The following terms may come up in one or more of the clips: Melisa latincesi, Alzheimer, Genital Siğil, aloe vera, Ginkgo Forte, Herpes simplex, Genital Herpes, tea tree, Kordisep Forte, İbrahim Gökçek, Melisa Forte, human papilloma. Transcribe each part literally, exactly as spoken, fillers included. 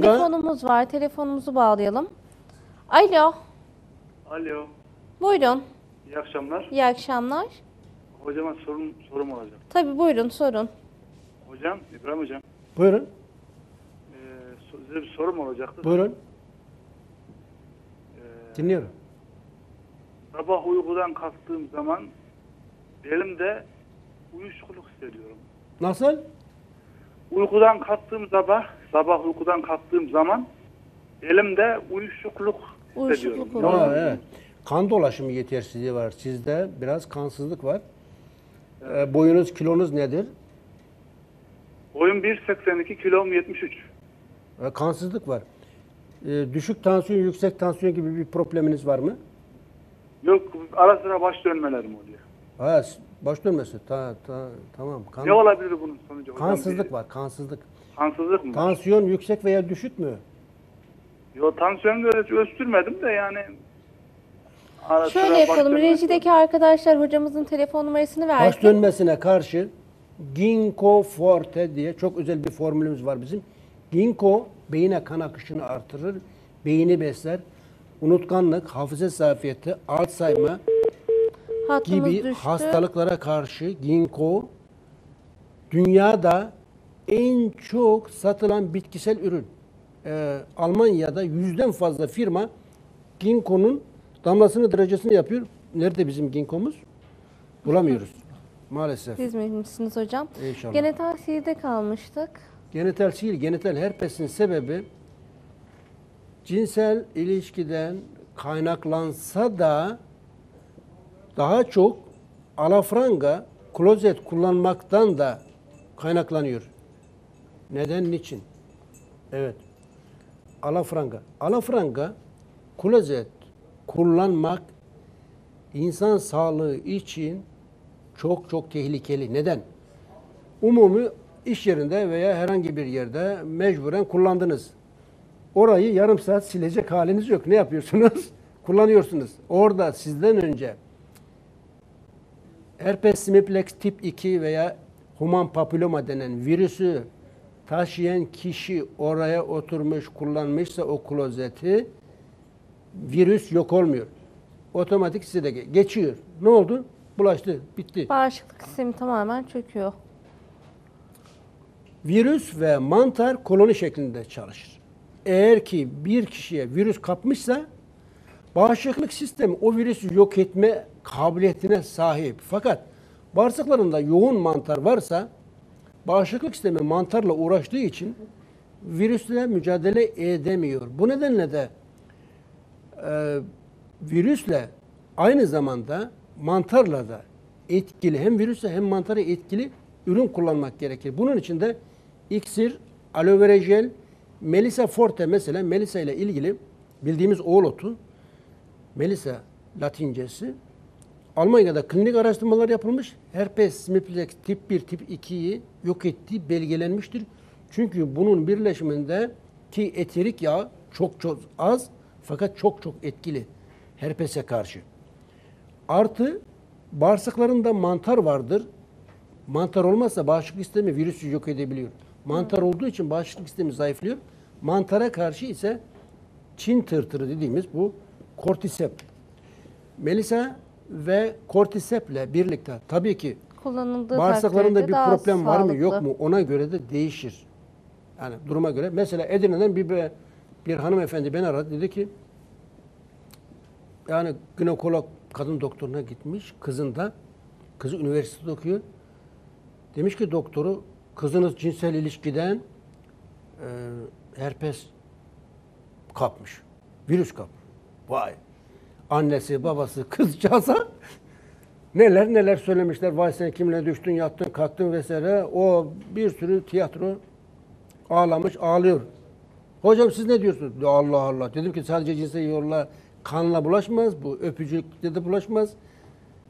telefonumuz var. Telefonumuzu bağlayalım. Alo. Alo. Buyurun. İyi akşamlar. İyi akşamlar. Hocama sorum, sorum olacak. Tabii buyurun sorun. Hocam, İbrahim hocam. Buyurun. Ee, size bir sorum olacaktı. Buyurun. Ee, Dinliyorum. Sabah uykudan kalktığım zaman belimde uyuşukluk hissediyorum. Nasıl? Uykudan kalktığım sabah, sabah uykudan kalktığım zaman elimde uyuşukluk hissediyorum. Uyuşukluk ha, evet. Kan dolaşımı yetersizliği var. Sizde biraz kansızlık var. Evet. E, boyunuz, kilonuz nedir? Boyum bir seksen iki, kilom yetmiş üç. E, kansızlık var. E, düşük tansiyon, yüksek tansiyon gibi bir probleminiz var mı? Yok, ara sıra baş dönmelerim oluyor. Evet. Baş dönmesi. Ta, ta, tamam. Kan... Ne olabilir bunun sonucu? Kansızlık hocam, var. Kansızlık. Kansızlık mı? Tansiyon yüksek veya düşük mü? Yok, tansiyonu ölçtürmedim de yani. Şöyle yapalım. Rejideki arkadaşlar hocamızın telefon numarasını versin. Baş dönmesine karşı Ginkgo Forte diye çok özel bir formülümüz var bizim. Ginkgo beyine kan akışını artırır, beyni besler. Unutkanlık, hafıza zafiyeti, Alzheimer Hattımız gibi düştü. Hastalıklara karşı Ginkgo dünyada en çok satılan bitkisel ürün. Ee, Almanya'da yüzden fazla firma Ginkgo'nun damlasını, derecesini yapıyor. Nerede bizim Ginkgo'muz? Bulamıyoruz maalesef. Siz mühimsiniz hocam. İnşallah. Genital siğilde kalmıştık. Genital siğil, genital herpesin sebebi cinsel ilişkiden kaynaklansa da daha çok alafranga, klozet kullanmaktan da kaynaklanıyor. Neden, niçin? Evet. Alafranga. Alafranga, klozet kullanmak insan sağlığı için çok çok tehlikeli. Neden? Umumi iş yerinde veya herhangi bir yerde mecburen kullandınız. Orayı yarım saat silecek haliniz yok. Ne yapıyorsunuz? Kullanıyorsunuz. Orada sizden önce herpes simplex tip iki veya human papilloma denen virüsü taşıyan kişi oraya oturmuş, kullanmışsa o klozeti, virüs yok olmuyor. Otomatik size de geçiyor. Ne oldu? Bulaştı, bitti. Bağışıklık sistemi tamamen çöküyor. Virüs ve mantar koloni şeklinde çalışır. Eğer ki bir kişiye virüs kapmışsa, bağışıklık sistemi o virüsü yok etme kabiliyetine sahip. Fakat bağırsaklarında yoğun mantar varsa bağışıklık sistemi mantarla uğraştığı için virüsle mücadele edemiyor. Bu nedenle de e, virüsle aynı zamanda mantarla da etkili, hem virüsle hem mantara etkili ürün kullanmak gerekir. Bunun için de iksir, aloe vera jel, Melisa forte mesela, Melisa ile ilgili bildiğimiz oğul otu, Melisa latincesi. Almanya'da klinik araştırmalar yapılmış. Herpes simplex tip bir, tip ikiyi yok ettiği belgelenmiştir. Çünkü bunun birleşiminde ki eterik yağı çok çok az fakat çok çok etkili herpese karşı. Artı bağırsaklarında mantar vardır. Mantar olmazsa bağışıklık sistemi virüsü yok edebiliyor. Mantar olduğu için bağışıklık sistemi zayıflıyor. Mantara karşı ise Çin tırtırı dediğimiz bu kortisep. Melisa ve kortiseple birlikte tabii ki bağırsaklarında bir problem var mı yok mu ona göre de değişir. Yani duruma göre. Mesela Edirne'den bir, bir hanımefendi beni aradı, dedi ki yani ginekolog kadın doktoruna gitmiş, kızında, kızı üniversitede okuyor. Demiş ki doktoru, kızınız cinsel ilişkiden e, herpes kapmış, virüs kapmış. Vay! Annesi, babası, kızcağıza neler neler söylemişler. Vay sen kimle düştün, yattın, kalktın vesaire. O bir sürü tiyatro ağlamış, ağlıyor. Hocam siz ne diyorsunuz? Allah Allah. Dedim ki sadece cinsel yolla, kanla bulaşmaz. Bu öpücükle de bulaşmaz.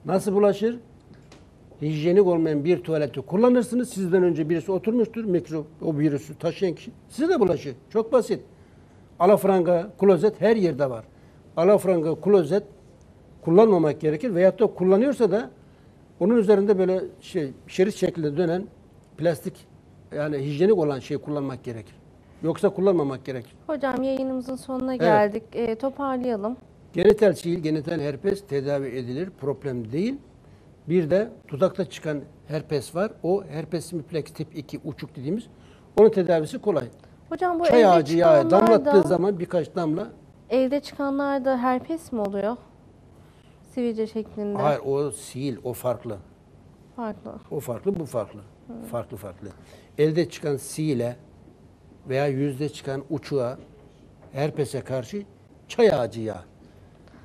Nasıl bulaşır? Hijyenik olmayan bir tuvaleti kullanırsınız. Sizden önce birisi oturmuştur. Mikrop, o virüsü taşıyan kişi size de bulaşır. Çok basit. Alafranga, klozet her yerde var. Alafranga, klozet kullanmamak gerekir. Veyahut da kullanıyorsa da onun üzerinde böyle şey şerit şeklinde dönen plastik, yani hijyenik olan şey kullanmak gerekir. Yoksa kullanmamak gerek. Hocam yayınımızın sonuna geldik. Evet. E, toparlayalım. Genital siğil, genital herpes tedavi edilir. Problem değil. Bir de tuzakta çıkan herpes var. O herpes simplex tip iki uçuk dediğimiz. Onun tedavisi kolay. Hocam bu çay elde ağacı yağı damlattığı da, zaman birkaç damla. Elde çıkanlar da herpes mi oluyor? Sivilce şeklinde. Hayır, o siğil, o farklı. Farklı. O farklı, bu farklı. Hmm. Farklı farklı. Elde çıkan siğile veya yüzde çıkan uçuğa, herpese karşı çay ağacı yağı,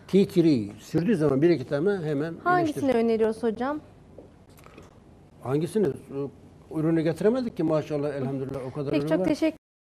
tea tree sürdüğü zaman bir iki tane hemen hangisini iyileştir. Öneriyoruz hocam? Hangisini? Ürünü getiremedik ki maşallah, elhamdülillah o kadar. Peki, ürün çok var. Teşekkür